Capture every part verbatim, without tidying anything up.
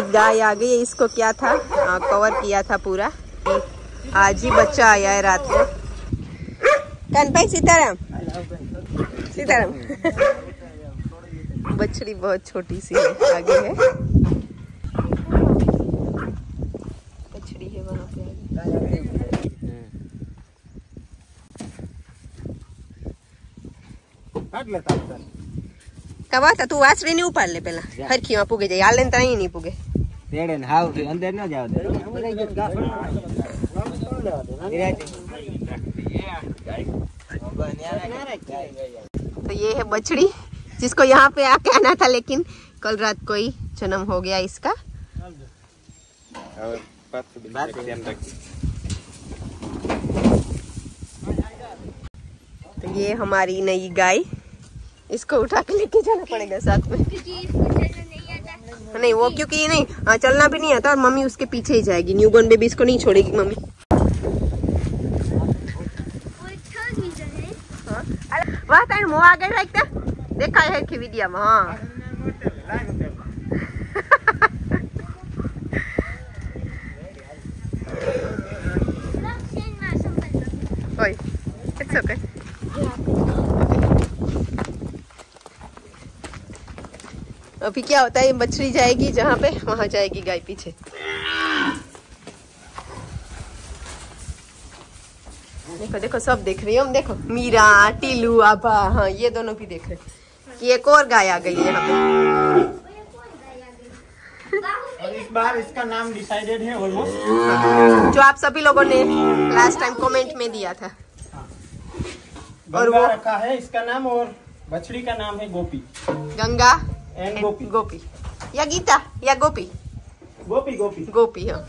हमारी गाय आ गई, इसको क्या था आ, कवर किया था पूरा। आज ही बच्चा आया है रात को। कनपई सीताराम सीताराम बछड़ी बहुत छोटी सी है, आगे है बछड़ी है वहाँ पे कवा था तू वासरी नहीं उपाड़ ले पहला हर खीवा पुगे जाए हाल लेता ही नहीं पुगे तेरे न हाउ अंदर न जाओ तो ये है बछड़ी जिसको यहाँ पे आके आना था, लेकिन कल रात को ही जन्म हो गया इसका। तो ये हमारी नई गाय, इसको उठा के लेके जाना पड़ेगा साथ में। नहीं वो क्योंकि नहीं आ, चलना भी नहीं आता और मम्मी उसके पीछे ही जाएगी, न्यूबॉर्न बेबी इसको नहीं छोड़ेगी मम्मी। वाह तार मो आगे रखता देखा है कि वीडियो में हां ओए इट्स ओके। अभी क्या होता है बछड़ी जाएगी जहां पे वहां जाएगी गाय पीछे। देखो देखो सब देख रही हो हम, देखो मीरा टीलू आभा, हाँ ये दोनों भी देख रहे हैं कि एक और गाय आ गई है यहाँ पे। और इस बार इसका नाम डिसाइडेड है ऑलमोस्ट, जो आप सभी लोगों ने लास्ट टाइम कमेंट में दिया था। और वो रखा है इसका नाम, और बछड़ी का नाम है गोपी, गंगा एंड गोपी, गोपी या गीता या गोपी गोपी गोपी गोपी हाँ।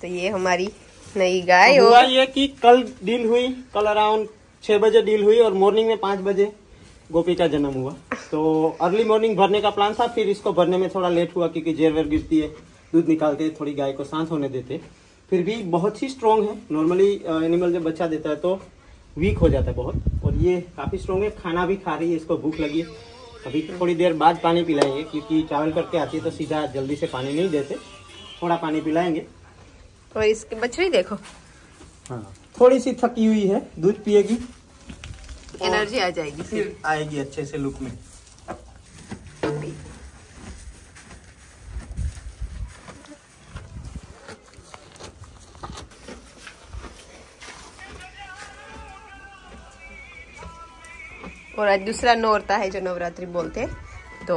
तो ये हमारी नई गाय। तो हुआ ये कि कल डील हुई, कल अराउंड छह बजे डील हुई और मॉर्निंग में पाँच बजे गोपी का जन्म हुआ। तो अर्ली मॉर्निंग भरने का प्लान था, फिर इसको भरने में थोड़ा लेट हुआ क्योंकि जेरवेर गिरती है, दूध निकालते थोड़ी गाय को शांत होने देते। फिर भी बहुत ही स्ट्रॉन्ग है, नॉर्मली एनिमल जब बच्चा देता है तो वीक हो जाता है बहुत, और ये काफ़ी स्ट्रॉन्ग है। खाना भी खा रही है, इसको भूख लगी है। अभी थोड़ी देर बाद पानी पिलाएंगे क्योंकि ट्रैवल करके आती है तो सीधा जल्दी से पानी नहीं देते, थोड़ा पानी पिलाएंगे। और इसकी बछड़ी देखो हाँ थोड़ी सी थकी हुई है, दूध पिएगी एनर्जी आ जाएगी, फिर आएगी अच्छे से लुक में। और आज दूसरा नौरता है जो नवरात्रि बोलते हैं, तो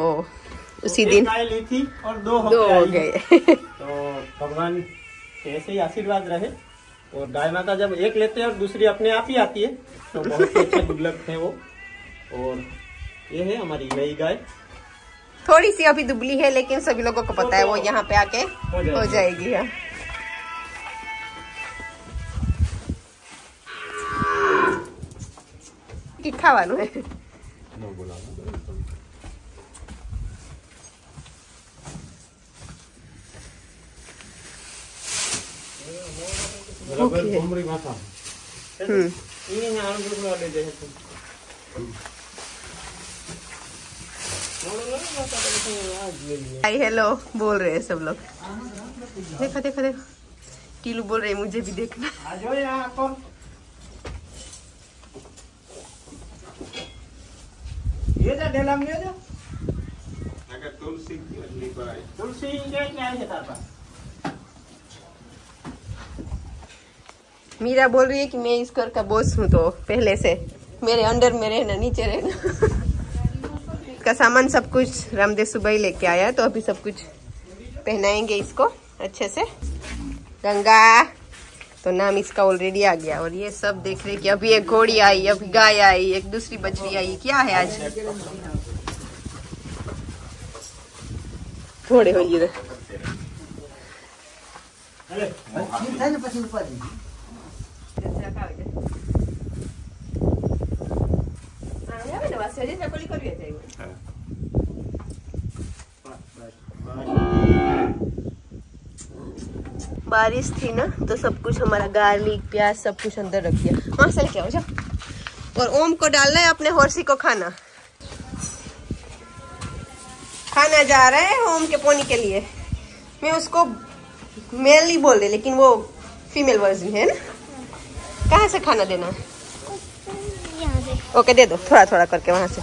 उसी दिन ली थी और दो हो गए। तो भगवान के ऐसे ही आशीर्वाद रहे। और गाय माता जब एक लेते हैं और दूसरी अपने आप ही आती है, तो बहुत अच्छे दुर्लभ है वो। और ये है हमारी नई गाय, थोड़ी सी अभी दुबली है लेकिन सभी लोगों को पता तो है वो यहाँ पे आके हो जाएगी, हो जाएगी। हाँ खावानू है हेलो बोल रहे हैं सब लोग। देखो देखो देखो टीलू बोल रहे हैं मुझे भी देखना। आ जाओ यहाँ ये जा डेला में जा अगर तुलसी की अंजलि पर आई तुलसी क्या क्या है तापा। मीरा बोल रही है कि मैं इस घर का बॉस हूँ तो पहले से मेरे अंडर में रहना, नीचे रहना। इसका सामान सब कुछ रामदेव सुबह ही लेके आया, तो अभी सब कुछ पहनाएंगे इसको अच्छे से। गंगा तो नाम इसका ऑलरेडी आ गया। और ये सब देख रहे कि अभी एक घोड़ी आई, अभी गाय आई, एक दूसरी बछड़ी आई, क्या है आज थोड़े हो ये बारिश थी ना तो सब कुछ हमारा गार्लिक प्याज सब कुछ अंदर रख दिया। वहाँ से क्या हो जाओ और ओम को डालना है अपने हॉर्सी को खाना खाना जा रहा है ओम के पोनी के लिए। मैं उसको मेल नहीं बोल रही लेकिन वो फीमेल वर्जन है ना। कहाँ से खाना देना है? यहाँ से। ओके दे दो थोड़ा थोड़ा करके वहाँ से।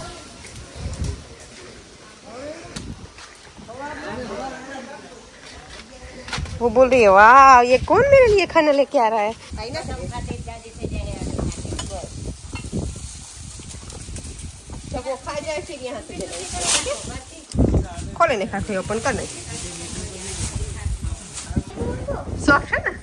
वो बोल रही है वाह ये कौन मेरे लिए खाना लेके आ रहा है। जब वो खा जाए फिर यहाँ से खोले नहीं खाते ओपन कर नहीं सॉफ्ट है ना।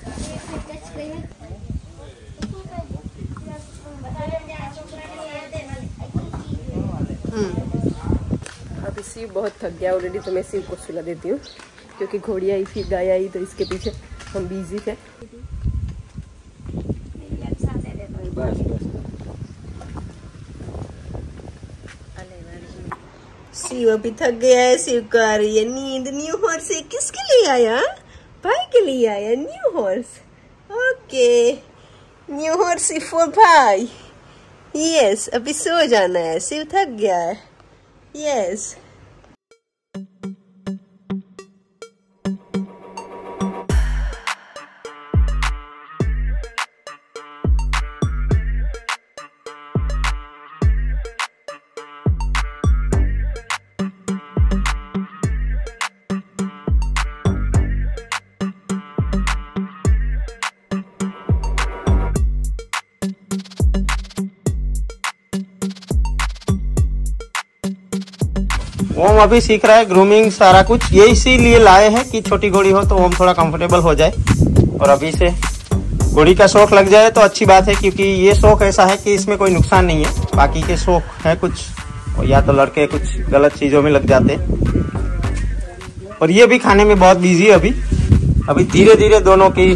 अभी शिव बहुत थक गया ऑलरेडी तो मैं शिव को सुला देती हूँ क्योंकि घोड़ी आई फिर गाय आई तो इसके पीछे हम बिजी थे। शिव अभी थक गया है। शिव कह रही है नींद। न्यू हॉर्स किसके लिए आया? भाई के लिए आया new horse. Okay new horse for भाई। यस अभी सो जाना है। शिव थक गया है। यस ओम अभी सीख रहा है ग्रूमिंग सारा कुछ। ये इसीलिए लाए हैं कि छोटी घोड़ी हो तो ओम थोड़ा कंफर्टेबल हो जाए और अभी से घोड़ी का शौक लग जाए तो अच्छी बात है क्योंकि ये शौक ऐसा है कि इसमें कोई नुकसान नहीं है। बाकी के शौक है कुछ और या तो लड़के कुछ गलत चीज़ों में लग जाते हैं और ये भी खाने में बहुत बिजी है। अभी अभी धीरे धीरे दोनों की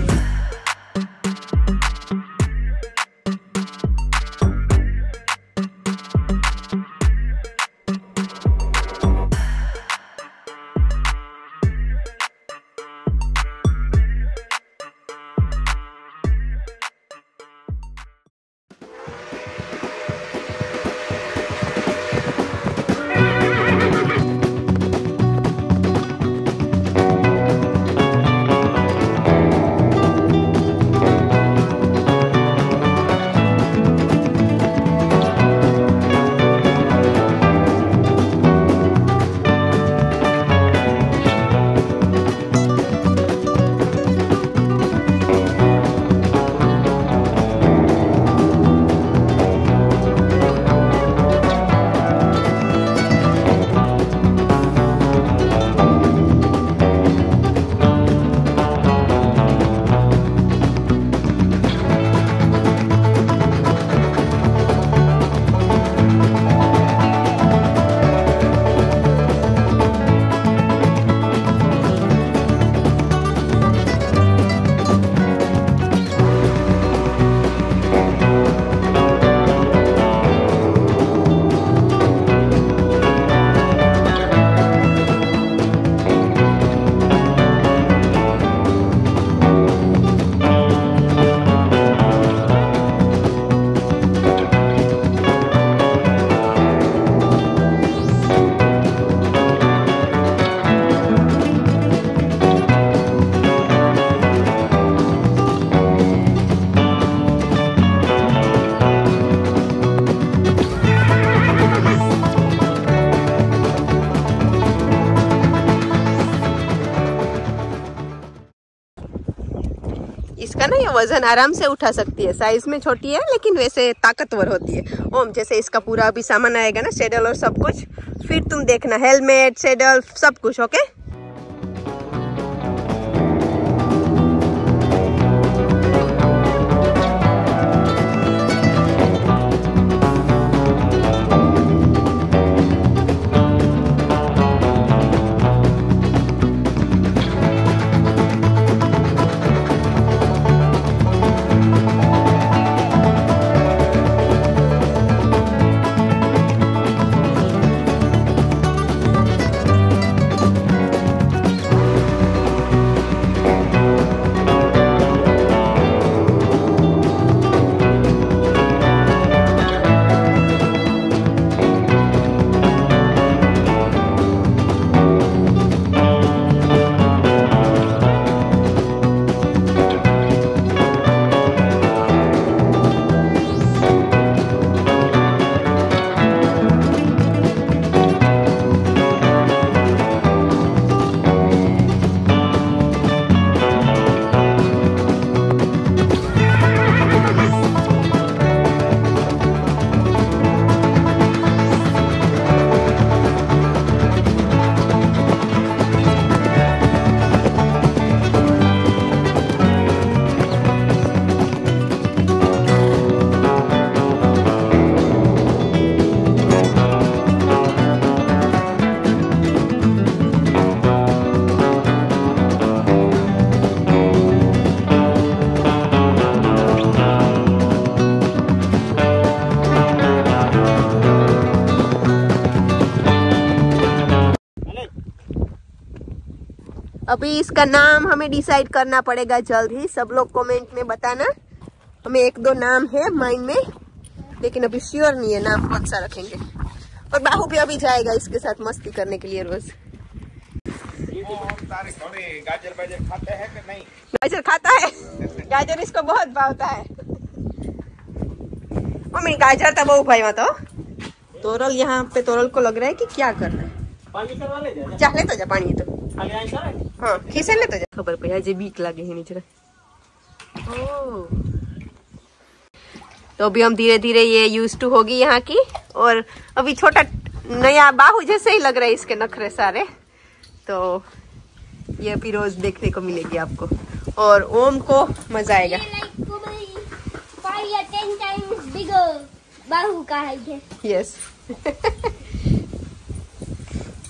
इसका ना ये वजन आराम से उठा सकती है। साइज में छोटी है लेकिन वैसे ताकतवर होती है। ओम जैसे इसका पूरा अभी सामान आएगा ना सैडल और सब कुछ फिर तुम देखना हेलमेट सैडल सब कुछ। ओके अभी इसका नाम हमें डिसाइड करना पड़ेगा जल्द ही। सब लोग कमेंट में बताना, हमें एक दो नाम है माइंड में लेकिन अभी श्योर नहीं है नाम कौन सा रखेंगे। और बाहु भी अभी जाएगा इसके साथ मस्ती करने के लिए रोज। गाजर बाजर खाता है कि नहीं? गाजर खाता है, गाजर इसको बहुत भावता है। मम्मी गाजर तो बहुत भाई तो तोरल यहाँ पे तोरल को लग रहा है कि क्या कर रहा है। पानी करवा ले जा, जा लेता जा पानी तो हाँ खीसे लेता जा। खबर पड़ी आज बीक लगे है नीचे। ओ तो अभी हम धीरे धीरे ये यूज टू होगी यहाँ की। और अभी छोटा नया बाहु जैसे ही लग रहा है इसके नखरे सारे, तो ये अभी रोज देखने को मिलेगी आपको और ओम को मजा आएगा। बाहु का है ये। यस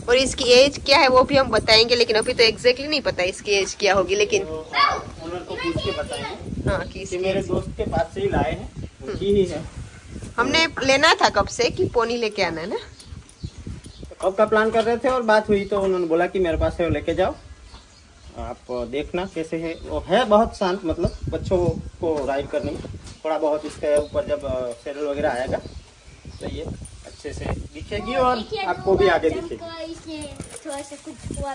और इसकी एज क्या है वो भी हम बताएंगे, लेकिन अभी तो एग्जैक्टली नहीं पता इसकी एज क्या होगी। लेकिन तो पूछ के बताएंगे हाँ कि मेरे दोस्त के पास से ही लाए हैं, उनकी ही है। हमने लेना था कब से कि पोनी लेके आना है ना, तो कब का प्लान कर रहे थे और बात हुई तो उन्होंने बोला कि मेरे पास है लेके जाओ, आप देखना कैसे है। वो है बहुत शांत, मतलब बच्चों को राइड करने में थोड़ा बहुत इसके ऊपर जब शेडल वगैरह आएगा तो ये अच्छे से दिखेगी और आपको भी आगे दिखेगी। थोड़ा सा कुछ हुआ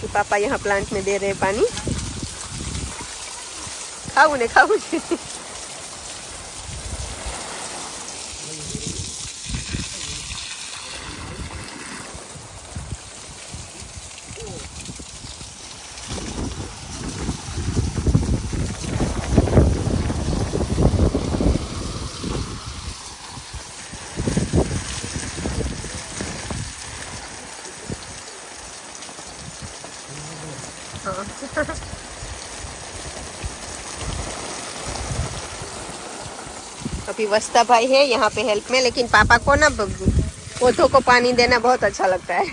तो पापा यहाँ प्लांट में दे रहे पानी। खाऊ ने खाऊ अभी वस्ता भाई है यहाँ पे हेल्प में, लेकिन पापा को ना पौधों को पानी देना बहुत अच्छा लगता है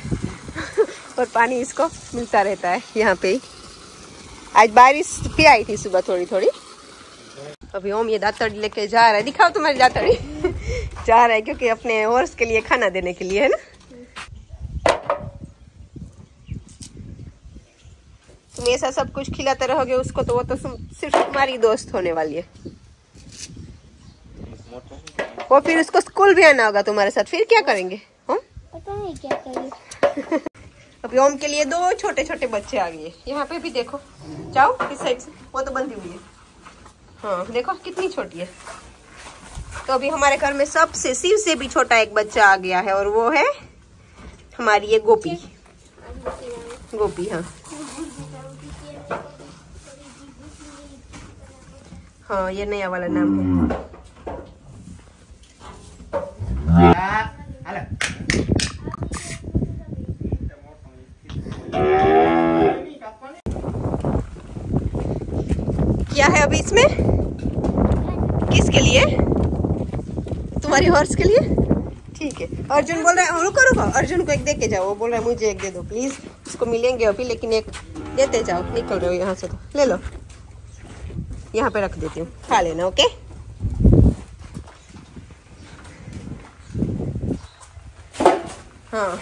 और पानी इसको मिलता रहता है यहाँ पे ही। आज बारिश भी आई थी सुबह थोड़ी थोड़ी। अभी ओम ये दातड़ी लेके जा रहा है, दिखाओ तुम्हारी दातड़ी जा रहा है क्योंकि अपने हॉर्स के लिए खाना देने के लिए है ना। तुम ऐसा सब कुछ खिलाते रहोगे उसको तो वो तो सिर्फ तुम्हारी दोस्त होने वाली है। वो फिर उसको स्कूल भी आना होगा तुम्हारे साथ, फिर क्या करेंगे हम पता नहीं क्या करेंगे। अभी ओम के लिए दो छोटे छोटे बच्चे आ गए यहाँ पे भी, देखो जाओ इस साइड से, वो तो बंधी हुई है हाँ देखो कितनी छोटी है। तो अभी हमारे घर में सबसे शिव से भी छोटा एक बच्चा आ गया है और वो है हमारी ये गोपी। गोपी हाँ हाँ ये नया वाला नाम है। क्या है अभी इसमें, किसके लिए? तुम्हारी हॉर्स के लिए ठीक है। अर्जुन बोल रहा है रुको रुको, अर्जुन को एक दे के जाओ, वो बोल रहा है मुझे एक दे दो प्लीज। उसको मिलेंगे अभी लेकिन एक देते जाओ। निकल रहे हो यहाँ से तो ले लो, यहाँ पे रख देती हूँ, खा लेना ओके। हाँ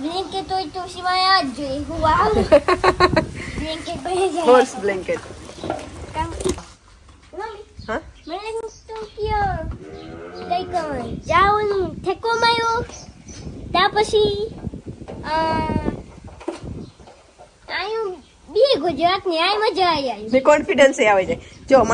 ब्लैंकेट तो तो शिवाया जो हुआ ब्लैंकेट पे हॉर्स ब्लैंकेट हाँ मैंने तो किया लाइक जाओ ठेको मायो तापसी आई बी गुजरात ने आई मजा आई आई मैं कॉन्फिडेंस से आवे जाए जो